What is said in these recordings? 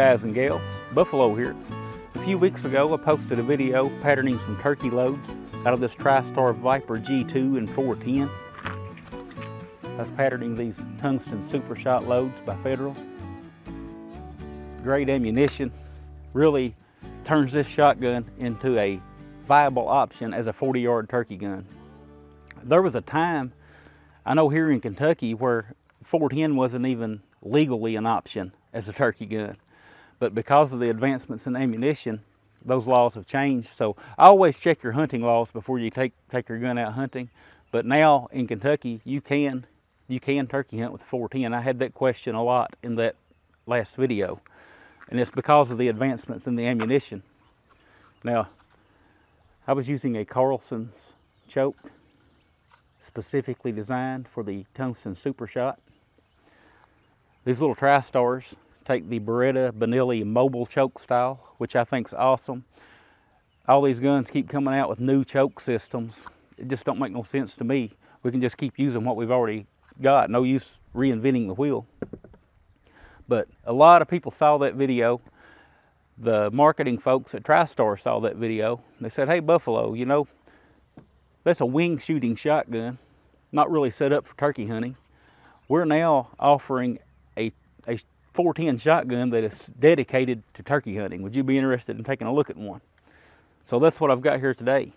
guys and gals, Buffalo here. A few weeks ago I posted a video patterning some turkey loads out of this TriStar Viper G2 and 410. I was patterning these tungsten super shot loads by Federal. Great ammunition, really turns this shotgun into a viable option as a 40-yard turkey gun. There was a time, I know here in Kentucky, where 410 wasn't even legally an option as a turkey gun, but because of the advancements in ammunition, those laws have changed. So I always check your hunting laws before you take your gun out hunting. But now in Kentucky, you can turkey hunt with the 410. I had that question a lot in that last video, and it's because of the advancements in the ammunition. Now, I was using a Carlson's choke specifically designed for the tungsten super shot. These little TriStars take the Beretta Benelli mobile choke style, which I think is awesome. All these guns keep coming out with new choke systems. It just don't make no sense to me. We can just keep using what we've already got. No use reinventing the wheel. But a lot of people saw that video. The marketing folks at TriStar saw that video. They said, hey, Buffalo, you know, that's a wing shooting shotgun, not really set up for turkey hunting. We're now offering a 410 shotgun that is dedicated to turkey hunting. Would you be interested in taking a look at one? So that's what I've got here today.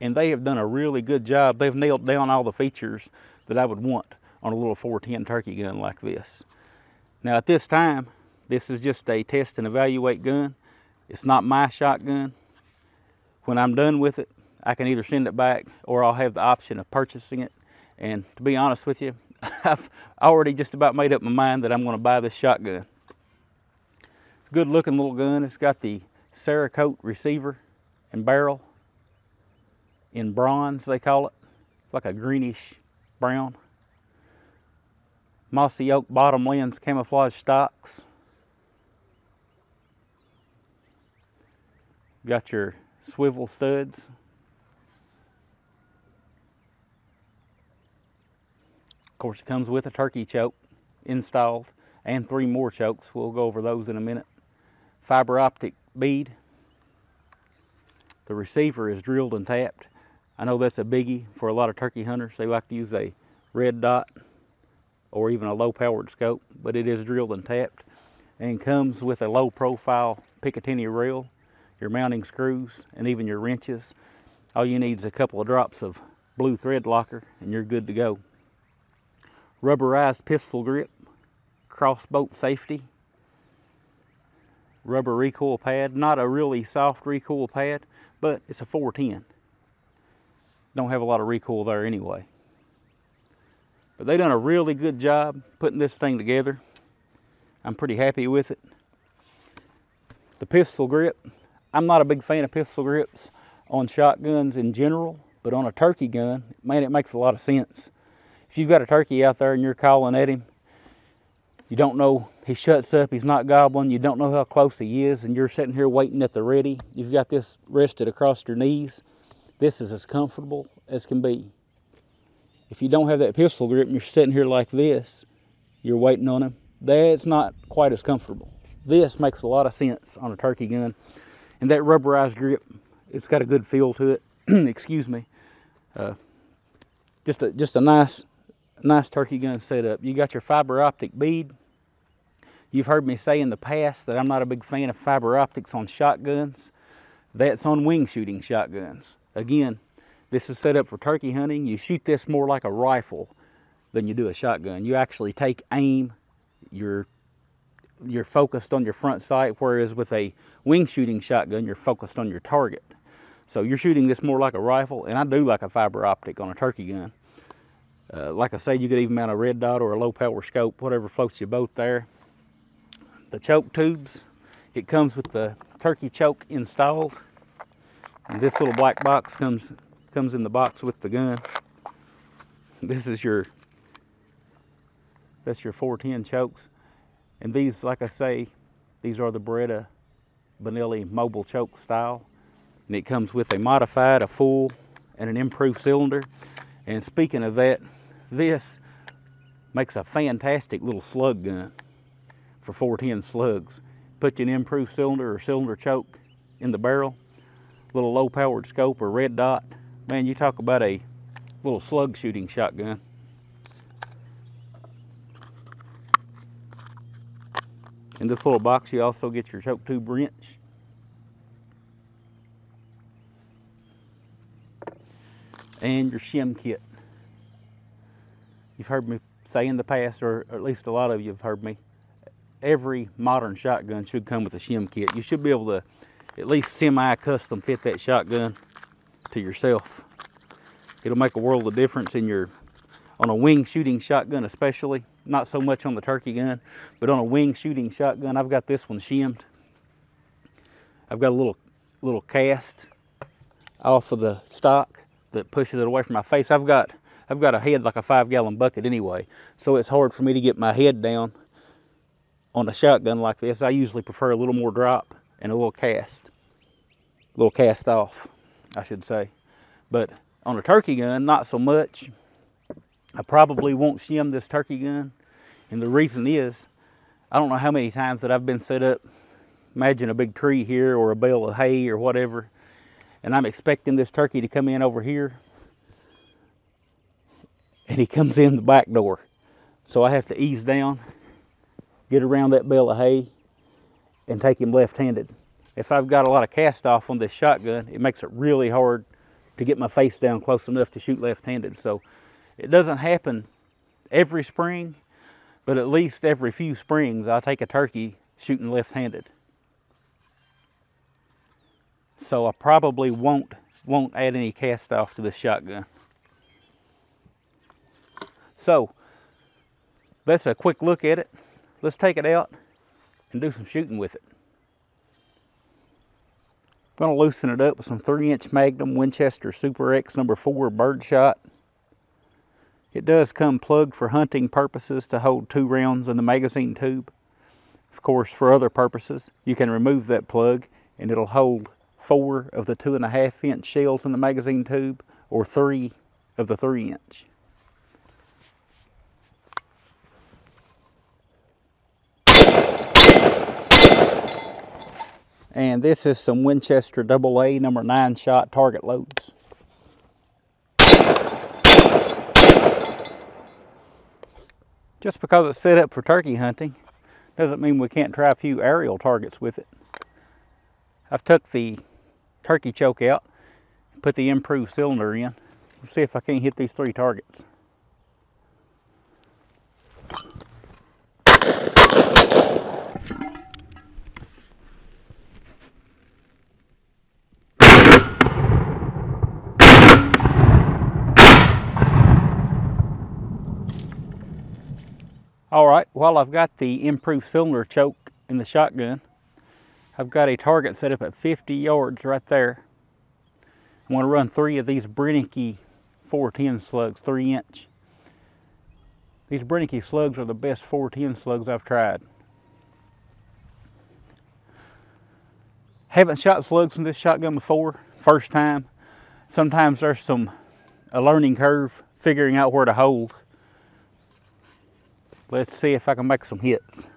And they have done a really good job. They've nailed down all the features that I would want on a little 410 turkey gun like this. Now at this time, this is just a test and evaluate gun. It's not my shotgun. When I'm done with it, I can either send it back or I'll have the option of purchasing it. And to be honest with you, I've already just about made up my mind that I'm going to buy this shotgun. It's a good looking little gun. It's got the Cerakote receiver and barrel in bronze, they call it. It's like a greenish brown. Mossy Oak Bottomland's camouflage stocks. Got your swivel studs. Of course, it comes with a turkey choke installed and 3 more chokes. We'll go over those in a minute. Fiber optic bead. The receiver is drilled and tapped. I know that's a biggie for a lot of turkey hunters. They like to use a red dot or even a low-powered scope, but it is drilled and tapped, and comes with a low-profile Picatinny rail, your mounting screws, and even your wrenches. All you need is a couple of drops of blue thread locker and you're good to go. Rubberized pistol grip, crossbolt safety, rubber recoil pad. Not a really soft recoil pad, but it's a 410. Don't have a lot of recoil there anyway. But they've done a really good job putting this thing together. I'm pretty happy with it. The pistol grip, I'm not a big fan of pistol grips on shotguns in general, but on a turkey gun, man, it makes a lot of sense. If you've got a turkey out there and you're calling at him, you don't know, he shuts up, he's not gobbling, you don't know how close he is, and you're sitting here waiting at the ready. You've got this rested across your knees. This is as comfortable as can be. If you don't have that pistol grip and you're sitting here like this, you're waiting on him, that's not quite as comfortable. This makes a lot of sense on a turkey gun. And that rubberized grip, it's got a good feel to it. Excuse me. Just a nice turkey gun setup. You got your fiber optic bead. You've heard me say in the past that I'm not a big fan of fiber optics on shotguns. That's on wing shooting shotguns. Again, this is set up for turkey hunting. You shoot this more like a rifle than you do a shotgun. You actually take aim. You're focused on your front sight, whereas with a wing shooting shotgun, you're focused on your target. So you're shooting this more like a rifle, and I do like a fiber optic on a turkey gun. Like I say, you could even mount a red dot or a low power scope, whatever floats your boat there. The choke tubes, it comes with the turkey choke installed. And this little black box comes in the box with the gun. This is that's your 410 chokes. And these, like I say, these are the Beretta Benelli mobile choke style. And it comes with a modified, a full, and an improved cylinder. And speaking of that, this makes a fantastic little slug gun. for 410 slugs. Put you an improved cylinder or cylinder choke in the barrel, little low-powered scope or red dot. Man, you talk about a little slug shooting shotgun. In this little box, you also get your choke tube wrench. And your shim kit. You've heard me say in the past, or at least a lot of you have heard me, every modern shotgun should come with a shim kit. You should be able to at least semi-custom fit that shotgun to yourself. It'll make a world of difference in your, on a wing shooting shotgun especially, not so much on the turkey gun, but on a wing shooting shotgun. I've got this one shimmed. I've got a little cast off of the stock that pushes it away from my face. I've got a head like a 5-gallon bucket anyway, so it's hard for me to get my head down on a shotgun like this. I usually prefer a little more drop and a little cast off, I should say. But on a turkey gun, not so much. I probably won't shim this turkey gun, and the reason is, I don't know how many times that I've been set up, imagine a big tree here or a bale of hay or whatever, and I'm expecting this turkey to come in over here, and he comes in the back door. So I have to ease down, get around that bale of hay, and take him left-handed. If I've got a lot of cast off on this shotgun, it makes it really hard to get my face down close enough to shoot left-handed. So it doesn't happen every spring, but at least every few springs I take a turkey shooting left-handed. So I probably won't add any cast off to this shotgun. So that's a quick look at it. Let's take it out and do some shooting with it. I'm gonna loosen it up with some 3-inch Magnum Winchester Super X #4 birdshot. It does come plugged for hunting purposes to hold 2 rounds in the magazine tube. Of course, for other purposes, you can remove that plug and it'll hold 4 of the 2.5-inch shells in the magazine tube, or 3 of the 3-inch. And this is some Winchester AA #9 shot target loads. Just because it's set up for turkey hunting doesn't mean we can't try a few aerial targets with it. I've took the turkey choke out and put the improved cylinder in. Let's see if I can't hit these 3 targets. All right, while I've got the improved cylinder choke in the shotgun, I've got a target set up at 50 yards right there. I'm gonna run 3 of these Brenneke 410 slugs, 3-inch. These Brenneke slugs are the best 410 slugs I've tried. Haven't shot slugs in this shotgun before, first time. Sometimes there's a learning curve, figuring out where to hold. Let's see if I can make some hits.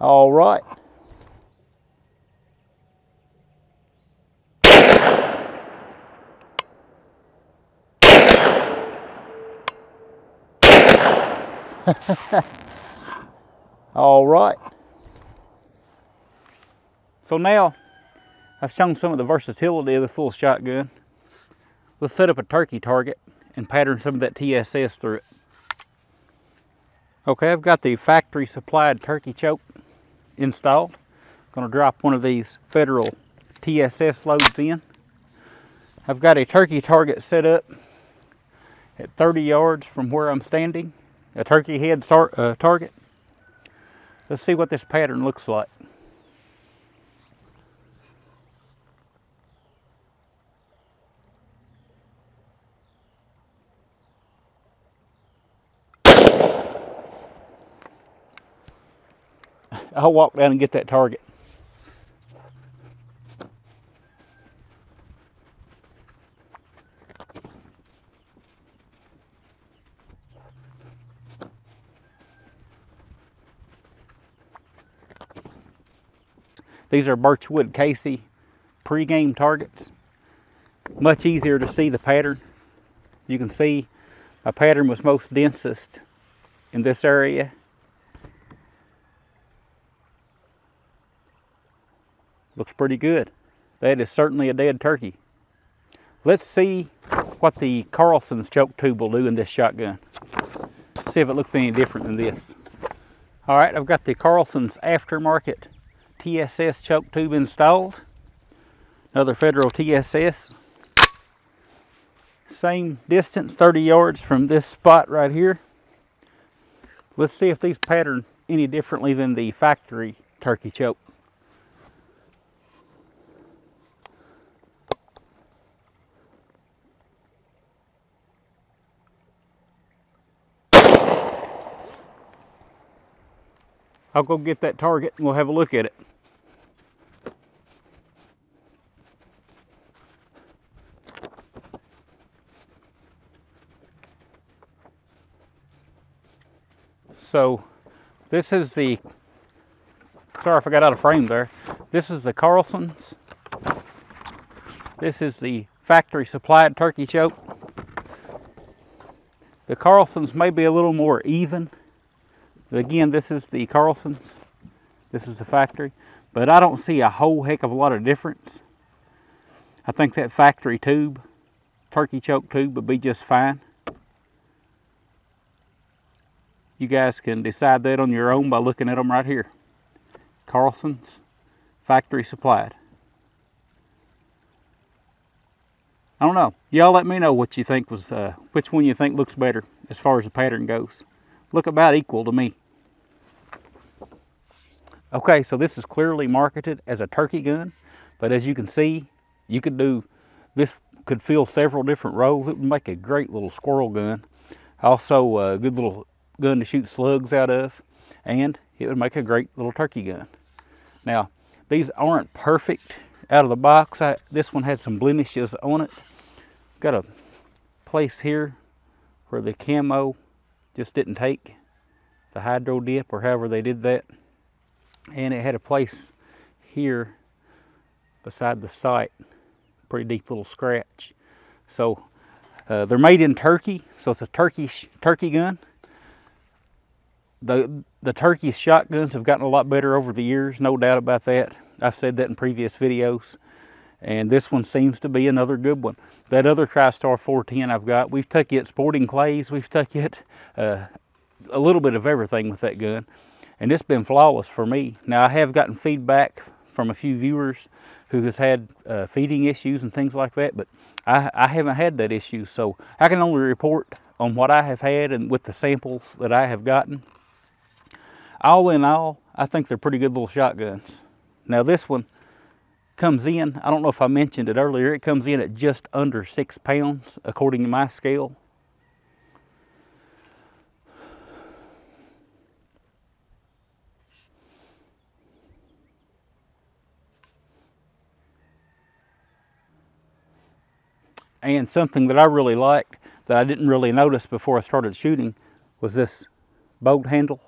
All right. All right. So now I've shown some of the versatility of this little shotgun. Let's set up a turkey target and pattern some of that TSS through it. Okay, I've got the factory supplied turkey choke installed. I'm gonna drop one of these Federal TSS loads in. I've got a turkey target set up at 30 yards from where I'm standing. A turkey head target. Let's see what this pattern looks like. I'll walk down and get that target. These are Birchwood Casey pre-game targets. Much easier to see the pattern. You can see a pattern was most densest in this area. Looks pretty good. That is certainly a dead turkey. Let's see what the Carlson's choke tube will do in this shotgun. See if it looks any different than this. All right, I've got the Carlson's aftermarket TSS choke tube installed. Another Federal TSS. Same distance, 30 yards from this spot right here. Let's see if these pattern any differently than the factory turkey choke. I'll go get that target and we'll have a look at it. So this is the, sorry if I got out of frame there. This is the Carlson's. This is the factory supplied turkey choke. The Carlson's may be a little more even. Again, this is the Carlson's. This is the factory. But I don't see a whole heck of a lot of difference. I think that factory tube, turkey choke tube, would be just fine. You guys can decide that on your own by looking at them right here. Carlson's, factory supplied. I don't know. Y'all let me know what you think was, which one you think looks better as far as the pattern goes. Look about equal to me. Okay, so this is clearly marketed as a turkey gun, but as you can see, you could do, this could fill several different roles. It would make a great little squirrel gun. Also a good little gun to shoot slugs out of, and it would make a great little turkey gun. Now, these aren't perfect out of the box. This one had some blemishes on it. Got a place here where the camo just didn't take the hydro dip, or however they did that, and it had a place here beside the sight, pretty deep little scratch. So they're made in Turkey, so it's a Turkish turkey gun. The Turkish shotguns have gotten a lot better over the years, no doubt about that. I've said that in previous videos, and this one seems to be another good one. That other TriStar 410 I've got, we've took it sporting clays, we've took it a little bit of everything with that gun, and it's been flawless for me. Now, I have gotten feedback from a few viewers who has had feeding issues and things like that, but I haven't had that issue, so I can only report on what I have had and with the samples that I have gotten. All in all, I think they're pretty good little shotguns. Now, this one comes in, I don't know if I mentioned it earlier, it comes in at just under 6 pounds according to my scale. And something that I really liked that I didn't really notice before I started shooting was this bolt handle.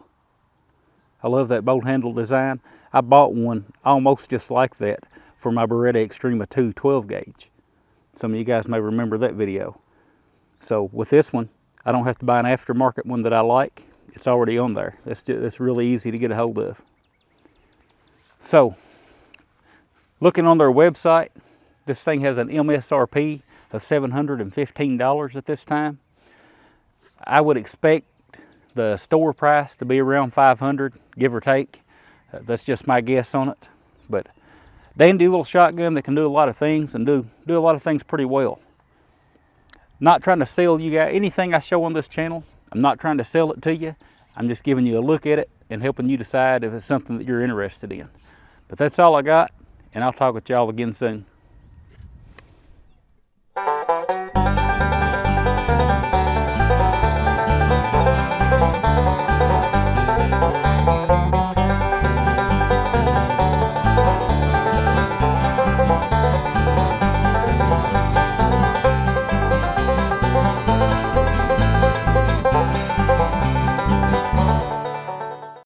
I love that bolt handle design. I bought one almost just like that for my Beretta Extrema 2 12 gauge. Some of you guys may remember that video. So with this one, I don't have to buy an aftermarket one that I like. It's already on there. That's really easy to get a hold of. So, looking on their website, this thing has an MSRP of $715 at this time. I would expect the store price to be around $500, give or take. That's just my guess on it, but dandy little shotgun that can do a lot of things and do a lot of things pretty well. Not trying to sell you guys anything I show on this channel. I'm not trying to sell it to you. I'm just giving you a look at it and helping you decide if it's something that you're interested in. But that's all I got, and I'll talk with y'all again soon.